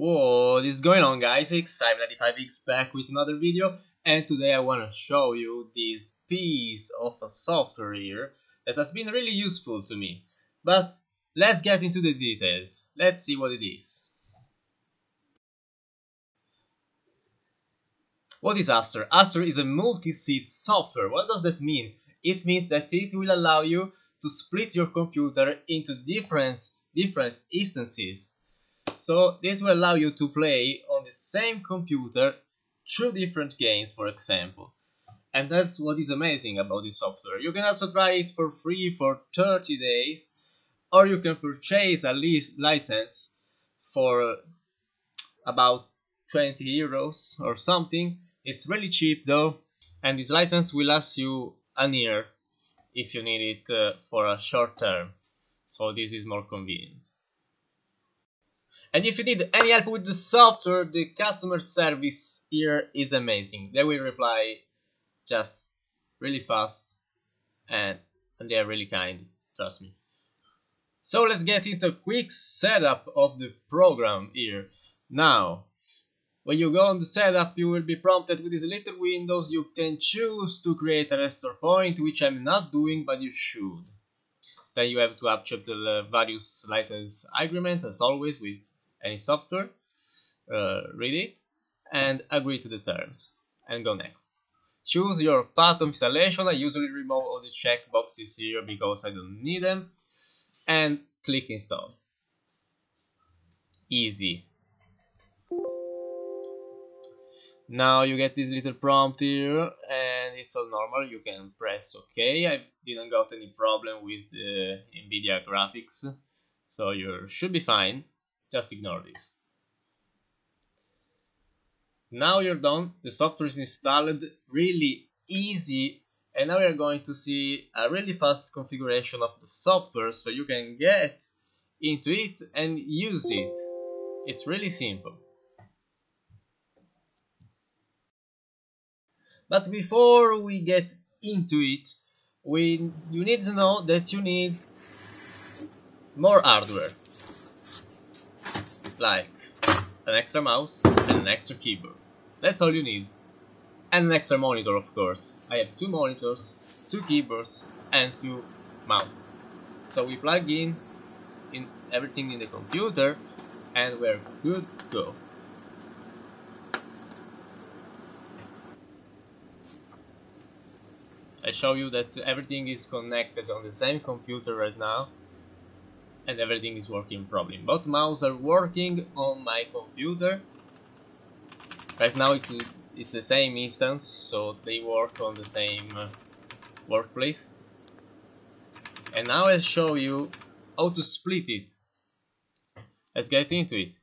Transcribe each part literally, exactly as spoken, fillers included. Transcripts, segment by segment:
What is going on, guys? xcibe ninety-five x back with another video, and today I want to show you this piece of software here that has been really useful to me. But let's get into the details. Let's see what it is. What is Aster? Aster is a multi-seed software. What does that mean? It means that it will allow you to split your computer into different different instances. So this will allow you to play on the same computer two different games, for example. And that's what is amazing about this software. You can also try it for free for thirty days, or you can purchase a license for about twenty euros or something. It's really cheap though, and this license will last you a year if you need it uh, for a short term. So this is more convenient. And if you need any help with the software, the customer service here is amazing. They will reply just really fast, and, and they are really kind, trust me. So let's get into a quick setup of the program here. Now, when you go on the setup, you will be prompted with these little windows. You can choose to create a restore point, which I'm not doing, but you should. Then you have to upcheck the various license agreement, as always with any software. Uh, read it and agree to the terms, and go next. Choose your path of installation. I usually remove all the checkboxes here because I don't need them, and click install. Easy. Now you get this little prompt here, and it's all normal. You can press OK. I didn't got any problem with the NVIDIA graphics, so you should be fine. Just ignore this. Now you're done. The software is installed. Really easy. And now we are going to see a really fast configuration of the software, so you can get into it and use it. It's really simple. But before we get into it, we you need to know that you need more hardware, like an extra mouse and an extra keyboard. That's all you need, and an extra monitor, of course. I have two monitors, two keyboards, and two mouses. So we plug in in everything in the computer, and we're good to go. I show you that everything is connected on the same computer right now, and everything is working properly. Both mouse are working on my computer. Right now it's, it's the same instance, so they work on the same uh, workplace. And now I'll show you how to split it. Let's get into it.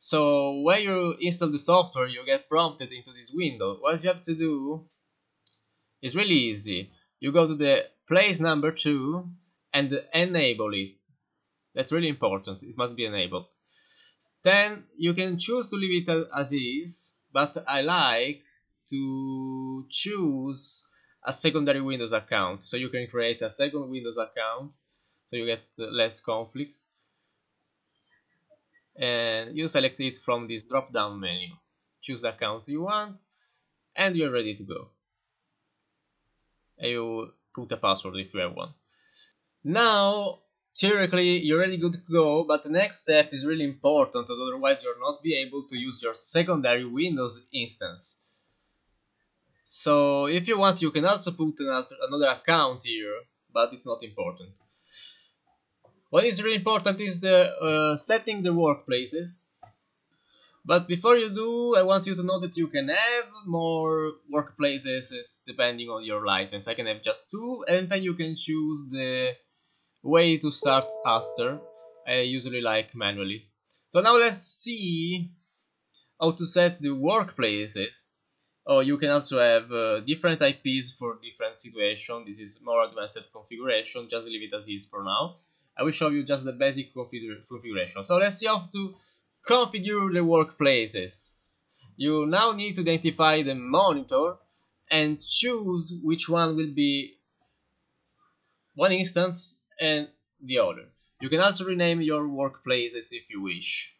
So when you install the software, you get prompted into this window. What you have to do, it's really easy. You go to the place number two and enable it. That's really important. It must be enabled. Then you can choose to leave it as is, but I like to choose a secondary Windows account, so you can create a second Windows account, so you get less conflicts. And you select it from this drop-down menu. Choose the account you want, and you're ready to go. You put a password if you have one. Now, theoretically, you're really good to go, but the next step is really important, otherwise you'll not be able to use your secondary Windows instance. So, if you want, you can also put another account here, but it's not important. What is really important is the uh, setting the workplaces. But before you do, I want you to know that you can have more workplaces depending on your license. I can have just two, and then you can choose the way to start Aster. I usually like manually. So now let's see how to set the workplaces. Oh, you can also have uh, different I Ps for different situations. This is more advanced configuration. Just leave it as is for now. I will show you just the basic config configuration. So let's see how to configure the workplaces. You now need to identify the monitor and choose which one will be one instance and the other. You can also rename your workplaces if you wish.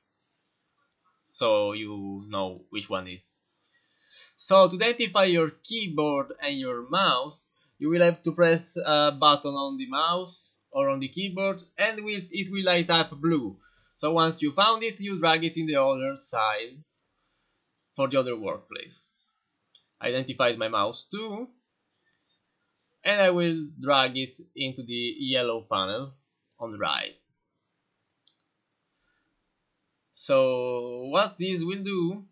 so you know which one is. So to identify your keyboard and your mouse, you will have to press a button on the mouse or on the keyboard, and it will light up blue. So once you found it, you drag it in the other side for the other workplace. I identified my mouse too, and I will drag it into the yellow panel on the right. So what this will do,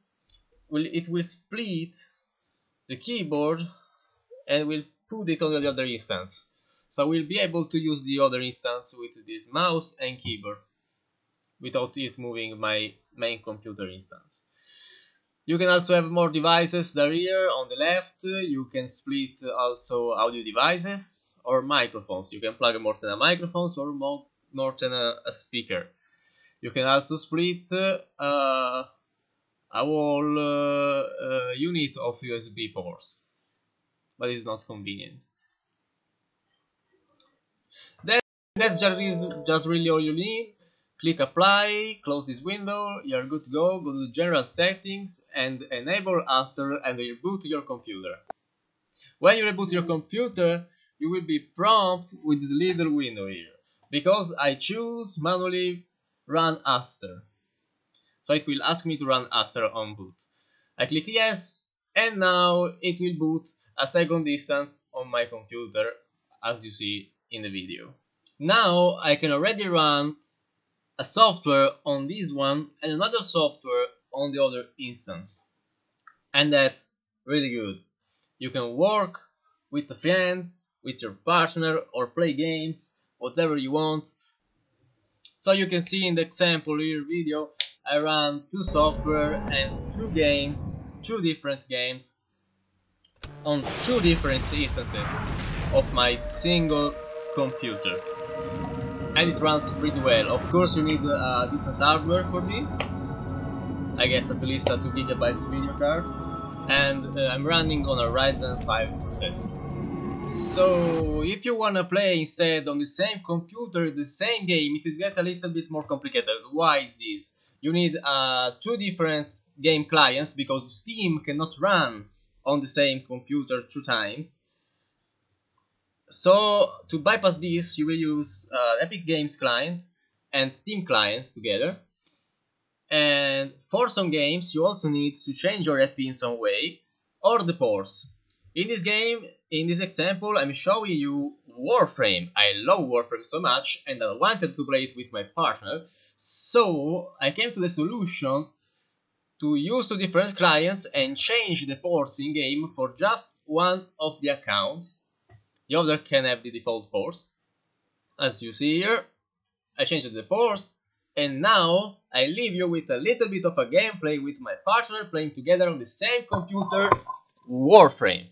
will it will split the keyboard and will put it on the other instance. So we'll be able to use the other instance with this mouse and keyboard without it moving my main computer instance. You can also have more devices there here on the left. You can split also audio devices or microphones. You can plug more than a microphone or more, more than a, a speaker. You can also split uh, a whole uh, uh, unit of U S B ports, but it's not convenient. Then that's just really all you need. Click apply, close this window, you're good to go. Go to general settings and enable Aster and reboot your computer. When you reboot your computer, you will be prompted with this little window here, because I choose manually run Aster. So it will ask me to run Aster on boot. I click yes, and now it will boot a second instance on my computer, as you see in the video. Now I can already run a software on this one and another software on the other instance, and that's really good. You can work with a friend, with your partner, or play games, whatever you want. So you can see in the example here video, I ran two software and two games, two different games on two different instances of my single computer. And it runs pretty well. Of course you need a decent hardware for this, I guess at least a two gigabyte video card, and uh, I'm running on a Ryzen five processor. So if you wanna play instead on the same computer the same game, it is yet a little bit more complicated. Why is this? You need uh, two different game clients, because Steam cannot run on the same computer two times. So to bypass this, you will use uh, Epic Games client and Steam clients together. And for some games, you also need to change your app in some way, or the ports. In this game, in this example, I'm showing you Warframe. I love Warframe so much, and I wanted to play it with my partner. So I came to the solution to use two different clients and change the ports in game for just one of the accounts. The other can have the default ports. As you see here, I changed the ports, and now I leave you with a little bit of a gameplay with my partner playing together on the same computer, Warframe.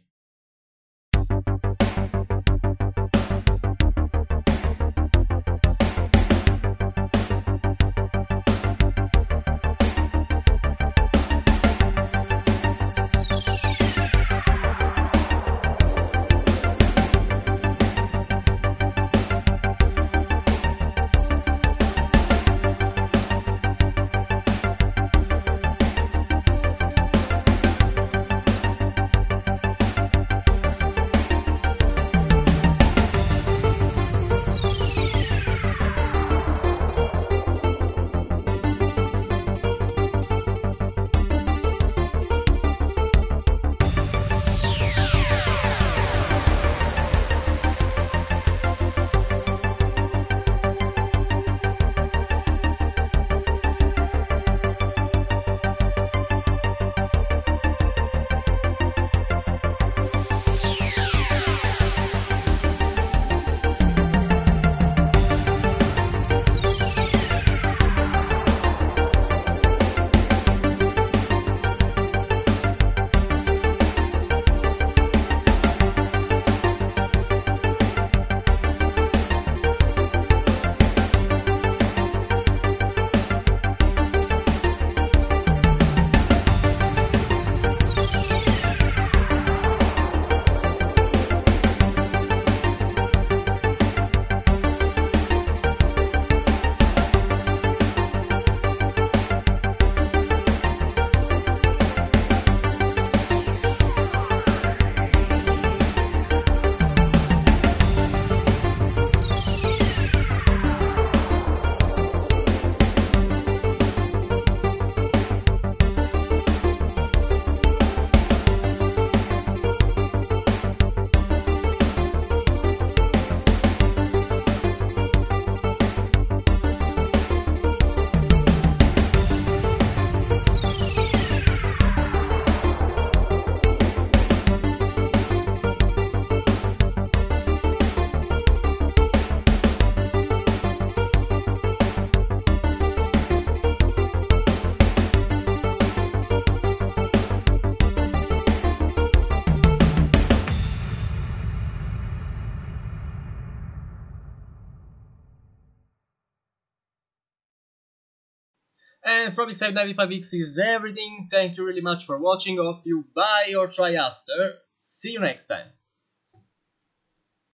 And from xcibe ninety-five x is everything. Thank you really much for watching. Hope you buy or try Aster. See you next time.